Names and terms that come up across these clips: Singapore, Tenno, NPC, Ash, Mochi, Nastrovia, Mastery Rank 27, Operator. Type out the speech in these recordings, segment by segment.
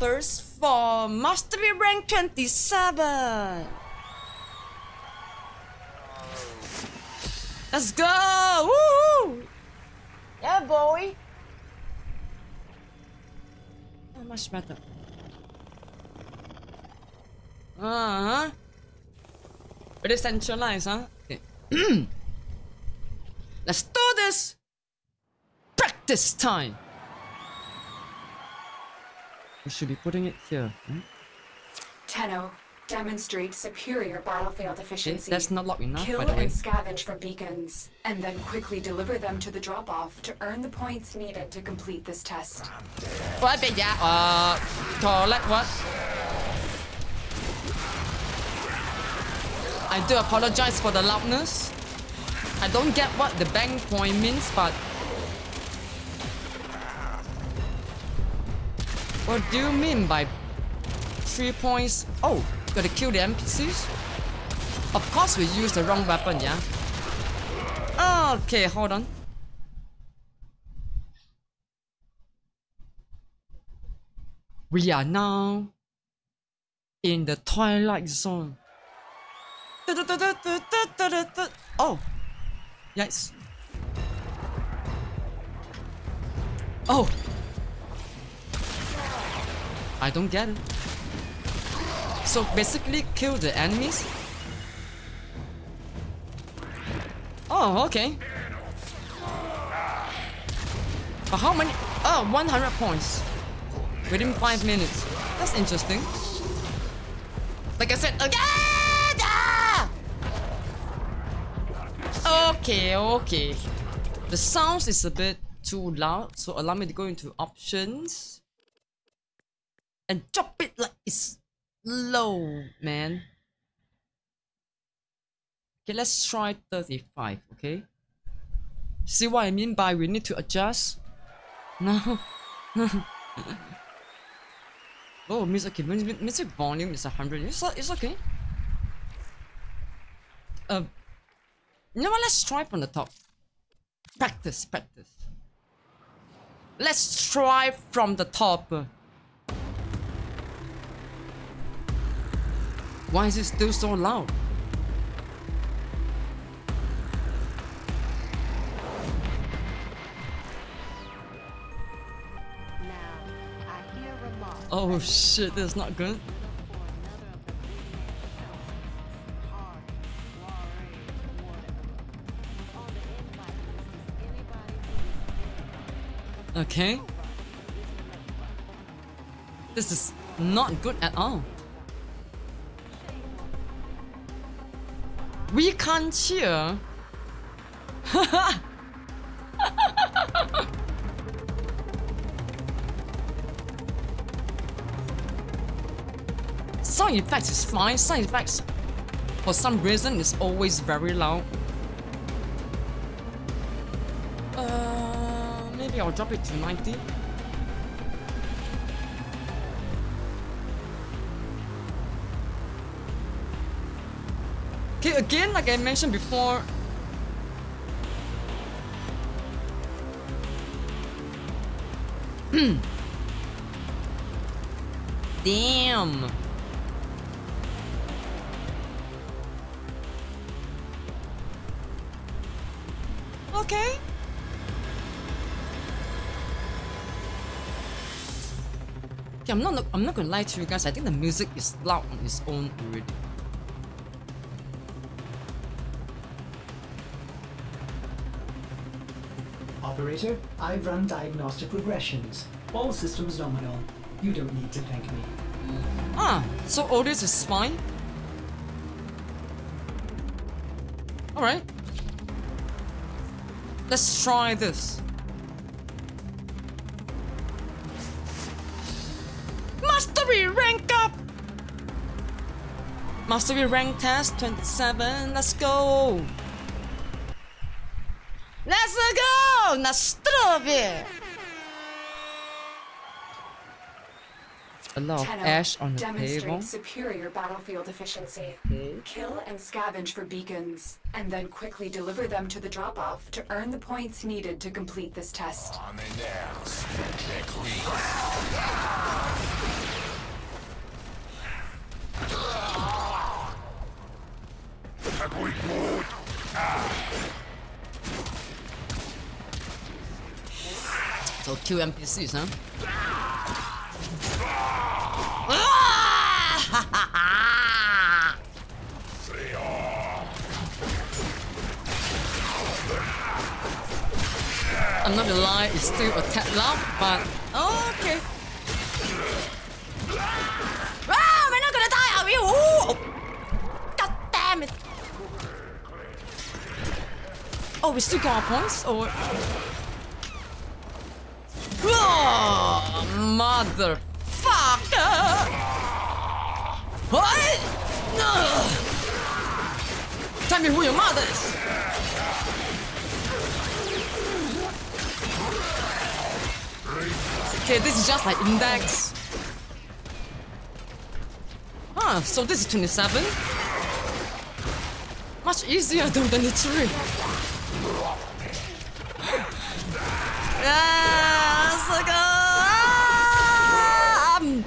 authors for Mastery Rank 27. Let's go! Woo! Yeah, boy. Not much better. Uh huh. Pretty centralized, huh? Okay. Let's do this. Practice time. We should be putting it here. Right? Tenno, demonstrate superior battlefield efficiency. That's not locked enough. Kill by the way. And scavenge for beacons, and then quickly deliver them to the drop-off to earn the points needed to complete this test. What? Yeah. Toilet. What? I do apologize for the loudness. I don't get what the bang point means, but. What do you mean by 3 points? Oh, gotta kill the NPCs? Of course we use the wrong weapon, yeah? Okay, hold on. We are now in the Twilight Zone. Oh, yikes. Oh! I don't get it. So basically kill the enemies? Oh, okay. But how many? Oh, 100 points. Within 5 minutes. That's interesting. Like I said again! Ah! Okay, okay. The sounds is a bit too loud, so allow me to go into options. And drop it like it's low, man. Okay, let's try 35, okay? See what I mean by we need to adjust? No. Oh, music, okay, music volume is 100. It's okay. You know what? Let's try from the top. Practice, practice. Let's try from the top. Why is it still so loud? Now, I hear remarks. Oh shit, that's not good. Okay. This is not good at all. We can't cheer. Sound effects is fine. Sound effects, for some reason, is always very loud. Maybe I'll drop it to 90. Okay, again, like I mentioned before, damn. Okay. Okay, I'm not gonna lie to you guys. I think the music is loud on its own already. Operator, I've run diagnostic regressions. All systems nominal. You don't need to thank me. Ah, so all this is fine? Alright. Let's try this. Mastery rank up! Mastery rank test 27, let's go! Let's go! Nastrovia! A lot of ash on the table. Demonstrate superior battlefield efficiency. Okay. Kill and scavenge for beacons, and then quickly deliver them to the drop-off to earn the points needed to complete this test. two NPCs, huh? I'm not gonna lie, it's still a tad loud, but okay. Ah, we're not gonna die, are we? Ooh. God damn it! Oh, we still got our points, or? Oh, motherfucker! What? No! Tell me who your mother is! Okay, this is just like Index. Huh, so this is 27. Much easier though than it's real. Yes, I go.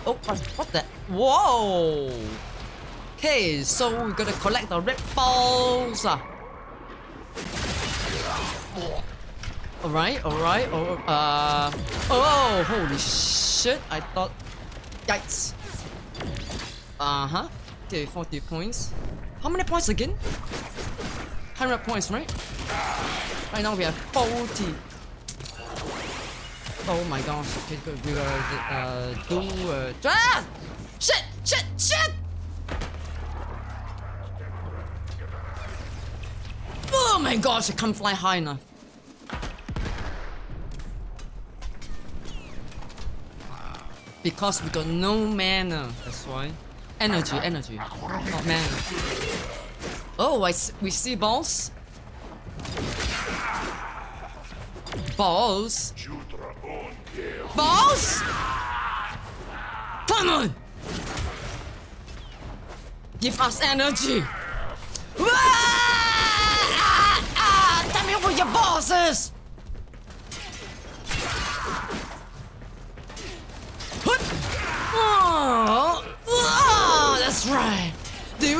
Oh, what that? Whoa! Okay, so we're gonna collect the red balls. Alright, alright, oh, holy shit, I thought. Yikes. Uh-huh. Okay, 40 points. How many points again? 100 points, right? Right now we have 40. Oh my gosh, okay, good. We will do ah! Shit! Shit! Shit! Oh my gosh, I can't fly high enough. Because we got no mana, that's why. Energy, energy, not mana. Oh, we see balls. Balls? Balls? Come on! Give us energy! Tell me who your boss is! Oh, oh, that's right! Do you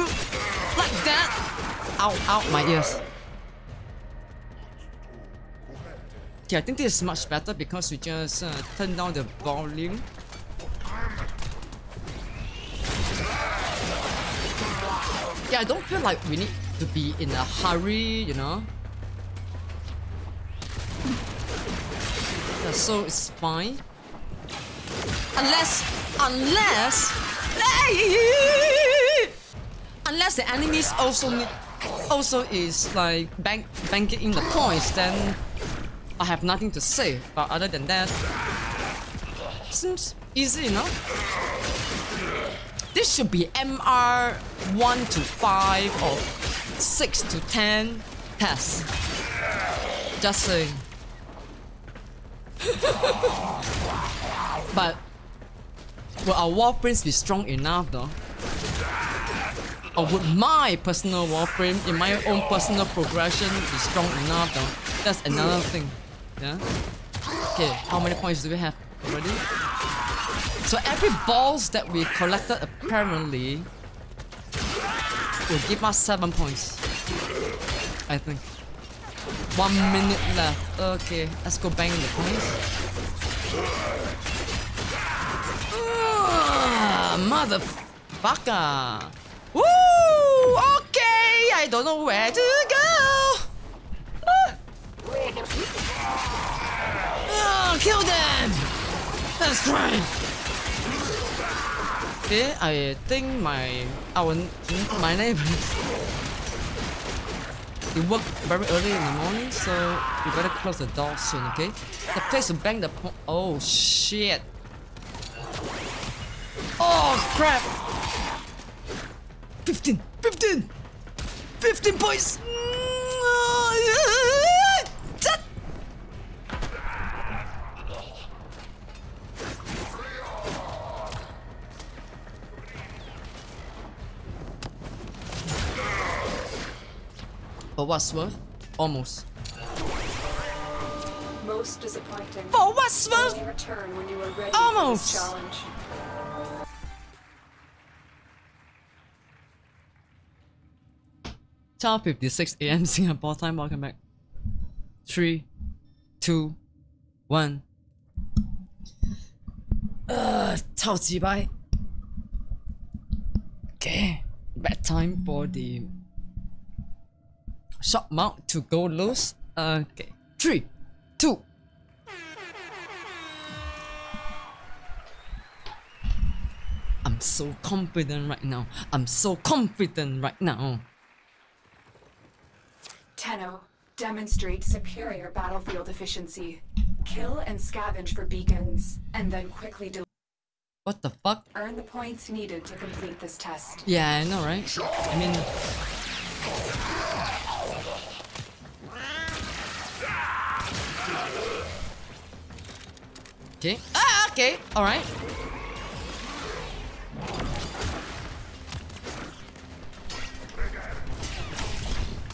like that? Ow, ow, my ears. Okay, I think this is much better because we just turn down the volume. Yeah, I don't feel like we need to be in a hurry, you know? Yeah, so it's fine. Unless the enemies also is like banking in the points, then I have nothing to say. But other than that, seems easy enough. This should be MR 1 to 5 or 6 to 10 tests. Just saying. But will our War Prince be strong enough though? Or would my personal War Prince in my own personal progression be strong enough though? That's another thing. Yeah? Okay, how many points do we have already? So every balls that we collected apparently will give us 7 points. I think. 1 minute left. Okay, let's go bang the points. Motherfucker! Woo! Okay, I don't know where to go! Oh, kill them! That's right! Okay, I think my neighbors. They work very early in the morning, so you better close the door soon, okay? The place to bang the oh shit! Oh crap! 15 points! For what's worth? Almost. Most disappointing. For what's worth? Almost! It's 56 AM Singapore time. Welcome back. 3, 2, 1. 超级白。Okay, bad time for the short mount to go loose. Okay, 3, 2. I'm so confident right now. I'm so confident right now. Tenno, demonstrate superior battlefield efficiency. Kill and scavenge for beacons, and then quickly deliver. What the fuck? Earn the points needed to complete this test. Yeah, I know, right? I mean, okay. Ah, okay. All right.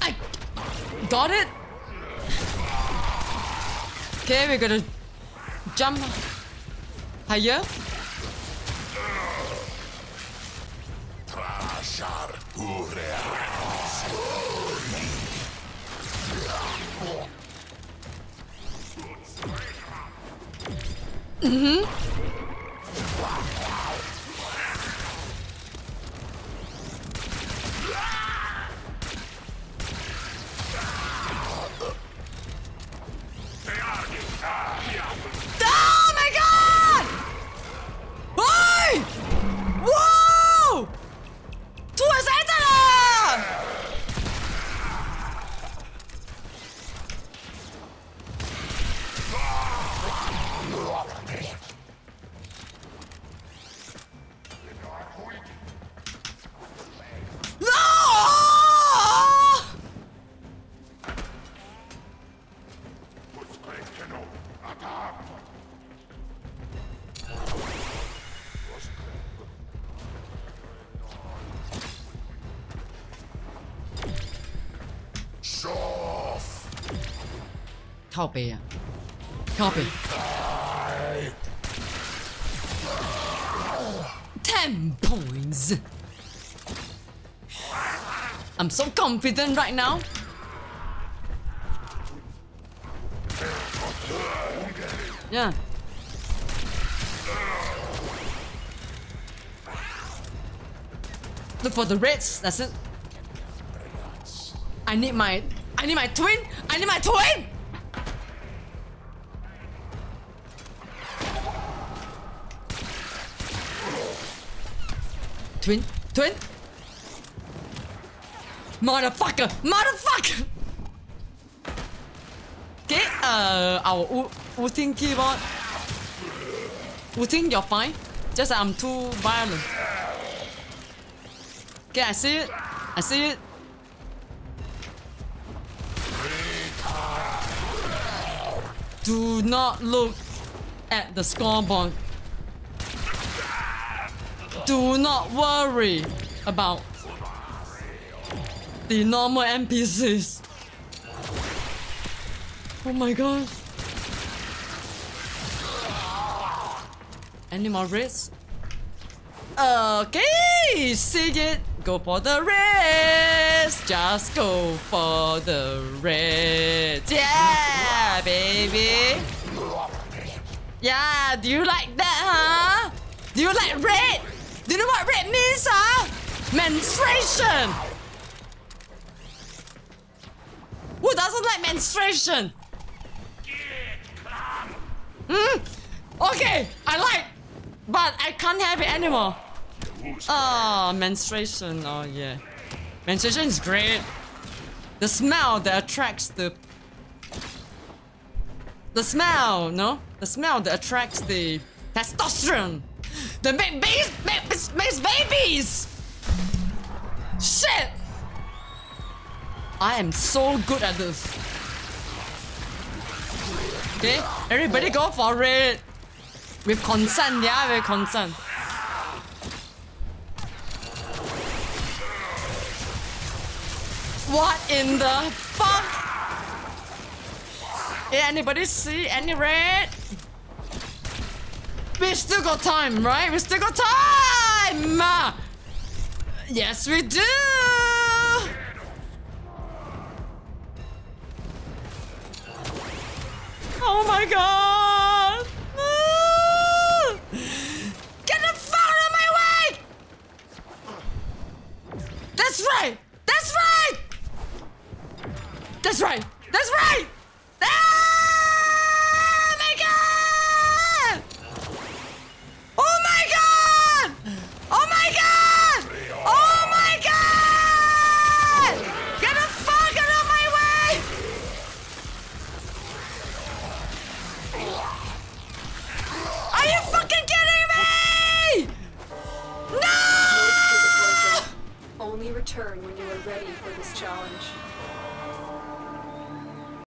I got it. Okay, we're gonna jump higher. Mm-hmm. Oh my god! Hey! Whoa! Tu es eternal! Copy. Copy. 10 points. I'm so confident right now. Yeah. Look for the reds. That's it. I need my twin. I need my twin. Twin, twin, motherfucker, motherfucker. Okay, our Wuting keyboard. Wuting, you're fine. Just I'm too violent. Okay, I see it. I see it. Do not look at the scoreboard. Do not worry about the normal NPCs. Oh my god. Any more reds? Okay, see it. Go for the reds. Just go for the reds. Yeah, baby. Yeah, do you like that, huh? Do you like red? Do you know what red means, huh? Menstruation! Who doesn't like menstruation? Hmm? Okay, I like, but I can't have it anymore. Oh, menstruation, oh yeah. Menstruation is great. The smell that attracts the smell, no? The smell that attracts the testosterone. The makes babies! Shit! I am so good at this. Okay, everybody go for it. With consent, yeah, with consent. What in the fuck? Did anybody see any red? We still got time, right? We still got time! Yes, we do! Oh my god! return when you are ready for this challenge.